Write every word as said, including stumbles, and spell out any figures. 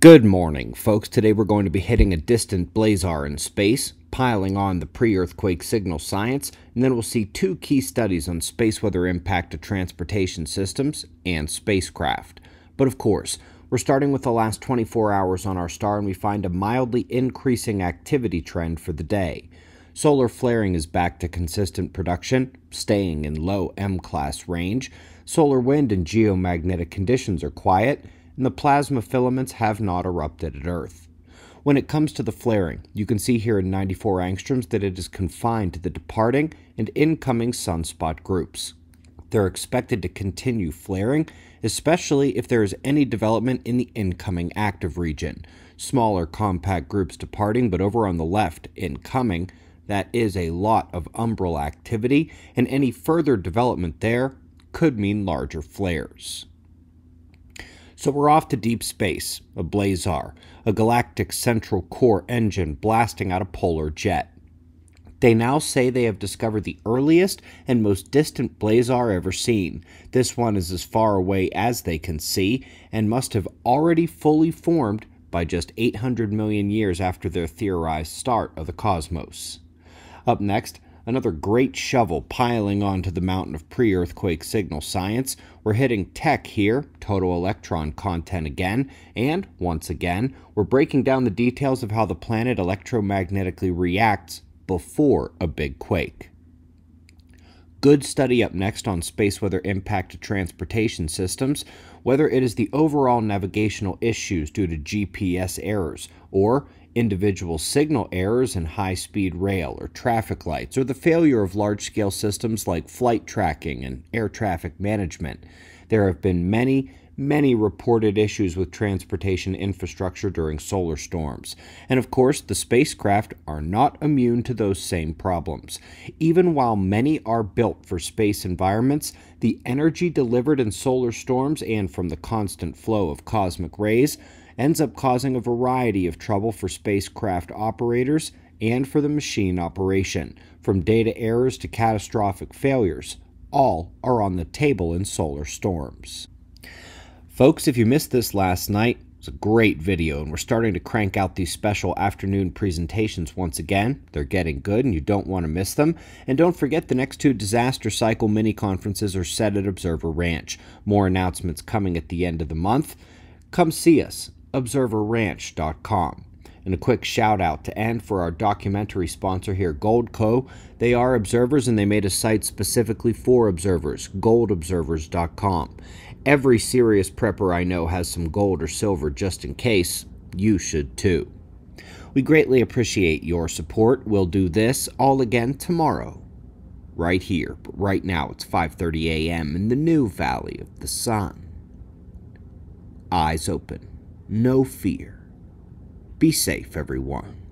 Good morning, folks. Today we're going to be hitting a distant blazar in space, piling on the pre-earthquake signal science, and then we'll see two key studies on space weather impact to transportation systems and spacecraft. But of course, we're starting with the last twenty-four hours on our star, and we find a mildly increasing activity trend for the day. Solar flaring is back to consistent production, staying in low M class range. Solar wind and geomagnetic conditions are quiet, and the plasma filaments have not erupted at Earth. When it comes to the flaring, you can see here in ninety-four angstroms that it is confined to the departing and incoming sunspot groups. They're expected to continue flaring, especially if there is any development in the incoming active region. Smaller compact groups departing, but over on the left, incoming, that is a lot of umbral activity, and any further development there could mean larger flares. So we're off to deep space, a blazar, a galactic central core engine blasting out a polar jet. They now say they have discovered the earliest and most distant blazar ever seen. This one is as far away as they can see and must have already fully formed by just eight hundred million years after their theorized start of the cosmos. Up next, another great shovel piling onto the mountain of pre-earthquake signal science. We're hitting T E C here, total electron content again, and once again, we're breaking down the details of how the planet electromagnetically reacts before a big quake. Good study up next on space weather impact to transportation systems, whether it is the overall navigational issues due to G P S errors, or individual signal errors in high-speed rail or traffic lights, or the failure of large-scale systems like flight tracking and air traffic management. There have been many, many reported issues with transportation infrastructure during solar storms. And of course, the spacecraft are not immune to those same problems. Even while many are built for space environments, the energy delivered in solar storms and from the constant flow of cosmic rays ends up causing a variety of trouble for spacecraft operators and for the machine operation. From data errors to catastrophic failures, all are on the table in solar storms. Folks, if you missed this last night, it's a great video, and we're starting to crank out these special afternoon presentations once again. They're getting good, and you don't want to miss them. And don't forget, the next two Disaster Cycle mini-conferences are set at Observer Ranch. More announcements coming at the end of the month. Come see us, observer ranch dot com. And a quick shout out to end for our documentary sponsor here, Gold Co. They are observers, and they made a site specifically for observers, gold observers dot com. Every serious prepper I know has some gold or silver just in case. You should too. We greatly appreciate your support. We'll do this all again tomorrow, right here. But right now it's five thirty a m in the New Valley of the Sun. Eyes open, no fear. Be safe, everyone.